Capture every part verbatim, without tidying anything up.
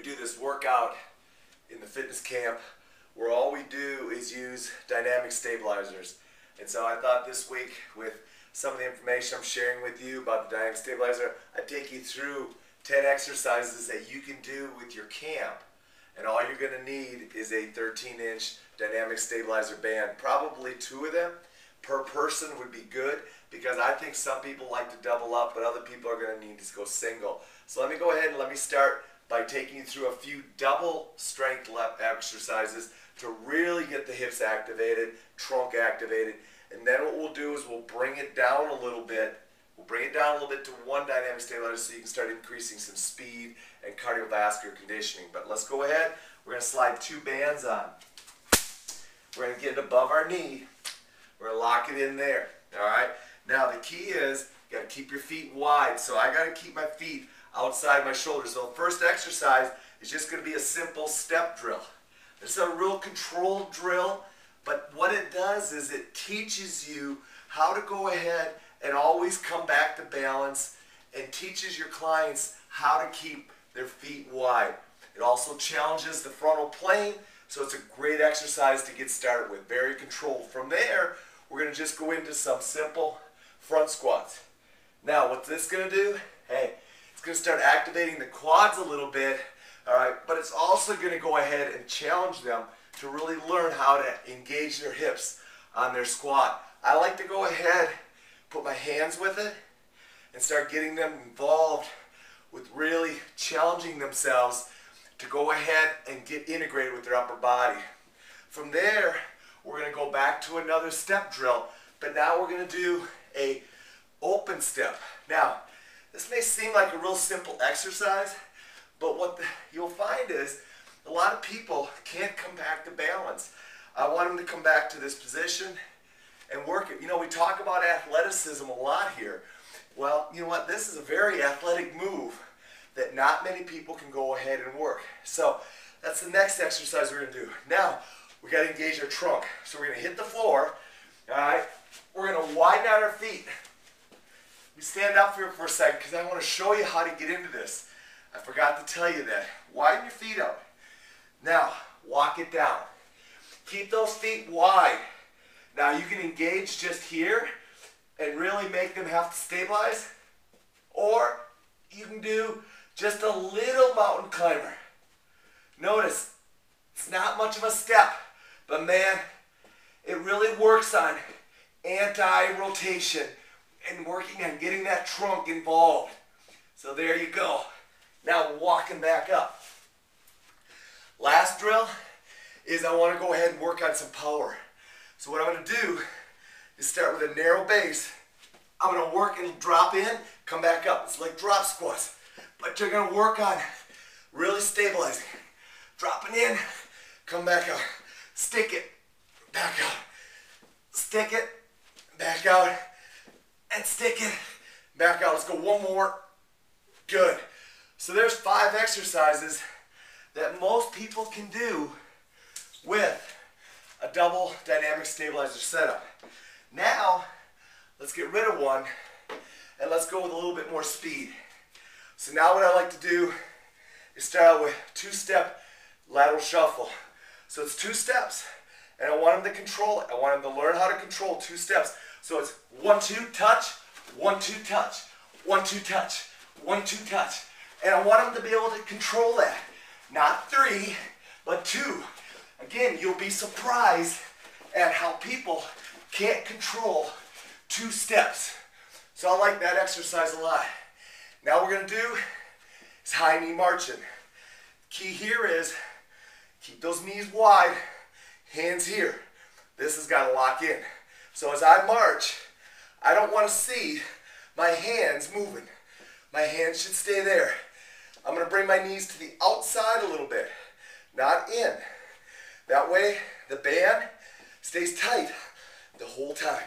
We do this workout in the fitness camp where all we do is use dynamic stabilizers. And so I thought this week, with some of the information I'm sharing with you about the dynamic stabilizer, I'd take you through ten exercises that you can do with your camp. And all you're going to need is a thirteen inch dynamic stabilizer band. Probably two of them per person would be good, because I think some people like to double up, but other people are going to need to go single. So let me go ahead and let me start by taking you through a few double strength left exercises to really get the hips activated, trunk activated. And then what we'll do is we'll bring it down a little bit. We'll bring it down a little bit to one dynamic stabilizer so you can start increasing some speed and cardiovascular conditioning. But let's go ahead. We're going to slide two bands on. We're going to get it above our knee. We're going to lock it in there. All right? Now the key is you got to keep your feet wide. So I got to keep my feet outside my shoulders. So the first exercise is just going to be a simple step drill. It's a real controlled drill, but what it does is it teaches you how to go ahead and always come back to balance, and teaches your clients how to keep their feet wide. It also challenges the frontal plane, so it's a great exercise to get started with, very controlled. From there, we're going to just go into some simple front squats. Now, what's this going to do? Hey, it's going to start activating the quads a little bit, all right, but it's also going to go ahead and challenge them to really learn how to engage their hips on their squat. I like to go ahead, put my hands with it, and start getting them involved with really challenging themselves to go ahead and get integrated with their upper body. From there, we're going to go back to another step drill, but now we're going to do a open step. Now, this may seem like a real simple exercise, but what the, you'll find is a lot of people can't come back to balance. I want them to come back to this position and work it. You know, we talk about athleticism a lot here. Well, you know what? This is a very athletic move that not many people can go ahead and work. So that's the next exercise we're going to do. Now, we got to engage our trunk. So we're going to hit the floor. All right? We're going to widen out our feet. Let me stand up here for a second because I want to show you how to get into this. I forgot to tell you that. Widen your feet out. Now, walk it down. Keep those feet wide. Now, you can engage just here and really make them have to stabilize, or you can do just a little mountain climber. Notice, it's not much of a step, but man, it really works on anti-rotation and working on getting that trunk involved. So there you go. Now, walking back up. Last drill is I want to go ahead and work on some power. So what I'm going to do is start with a narrow base. I'm going to work and drop in, come back up. It's like drop squats, but you're going to work on really stabilizing. Dropping in, come back up. Stick it, back out. Stick it, back out. And stick it, back out. Let's go one more. Good. So there's five exercises that most people can do with a double dynamic stabilizer setup. Now, let's get rid of one and let's go with a little bit more speed. So now what I like to do is start out with two-step lateral shuffle. So it's two steps and I want them to control it. I want them to learn how to control two steps. So it's one, two, touch, one, two, touch, one, two, touch, one, two, touch. And I want them to be able to control that. Not three, but two. Again, you'll be surprised at how people can't control two steps. So I like that exercise a lot. Now what we're going to do is high knee marching. Key here is keep those knees wide, hands here. This has got to lock in. So as I march, I don't want to see my hands moving. My hands should stay there. I'm going to bring my knees to the outside a little bit, not in. That way, the band stays tight the whole time.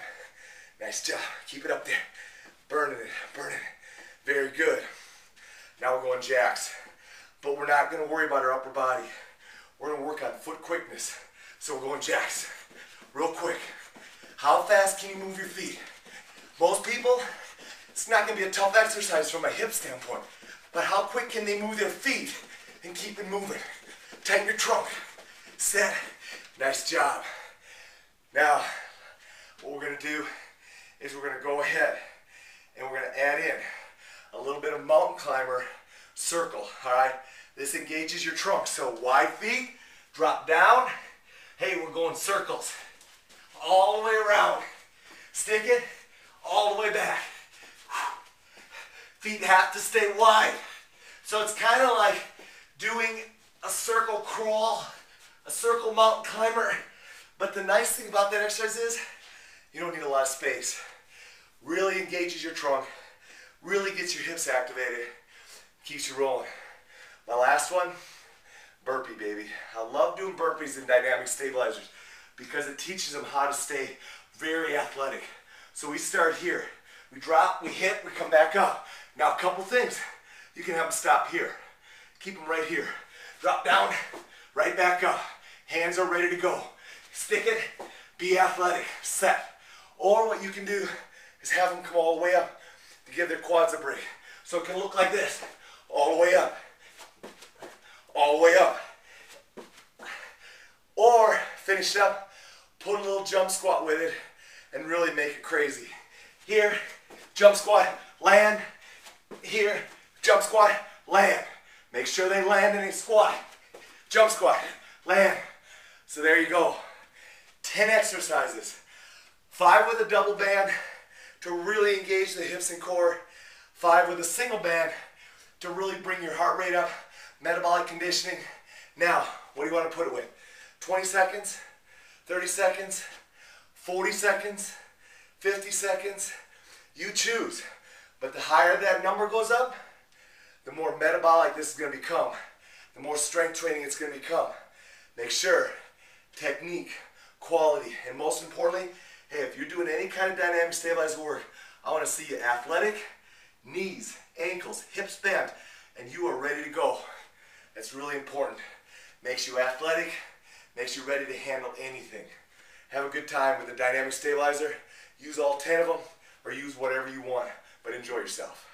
Nice job. Keep it up there. Burning it, burning it. Very good. Now we're going jacks. But we're not going to worry about our upper body. We're going to work on foot quickness. So we're going jacks. Real quick. How fast can you move your feet? Most people, it's not going to be a tough exercise from a hip standpoint. But how quick can they move their feet and keep it moving. Tighten your trunk. Set. Nice job. Now, what we're going to do is we're going to go ahead and we're going to add in a little bit of mountain climber circle, all right? This engages your trunk. So wide feet, drop down. Hey, we're going circles all the way around. Stick it all the way back. Feet have to stay wide. So it's kind of like doing a circle crawl, a circle mountain climber. But the nice thing about that exercise is you don't need a lot of space. Really engages your trunk, really gets your hips activated, keeps you rolling. My last one, burpee, baby. I love doing burpees and dynamic stabilizers because it teaches them how to stay very athletic. So we start here. We drop, we hit, we come back up. Now a couple things. You can have them stop here. Keep them right here. Drop down, right back up. Hands are ready to go. Stick it, be athletic, set. Or what you can do is have them come all the way up to give their quads a break. So it can look like this, all the way up, all the way up. Or finish up, put a little jump squat with it and really make it crazy. Here, jump squat, land. Here, jump squat, land. Make sure they land and they squat. Jump squat, land. So there you go. ten exercises. Five with a double band to really engage the hips and core. Five with a single band to really bring your heart rate up, metabolic conditioning. Now, what do you want to put it with? twenty seconds, thirty seconds, forty seconds, fifty seconds. You choose. But the higher that number goes up, the more metabolic this is going to become. The more strength training it's going to become. Make sure technique, quality, and most importantly, hey, if you're doing any kind of dynamic stabilized work, I want to see you athletic, knees, ankles, hips bent, and you are ready to go. That's really important. Makes you athletic, makes you ready to handle anything. Have a good time with the dynamic stabilizer. Use all ten of them or use whatever you want, but enjoy yourself.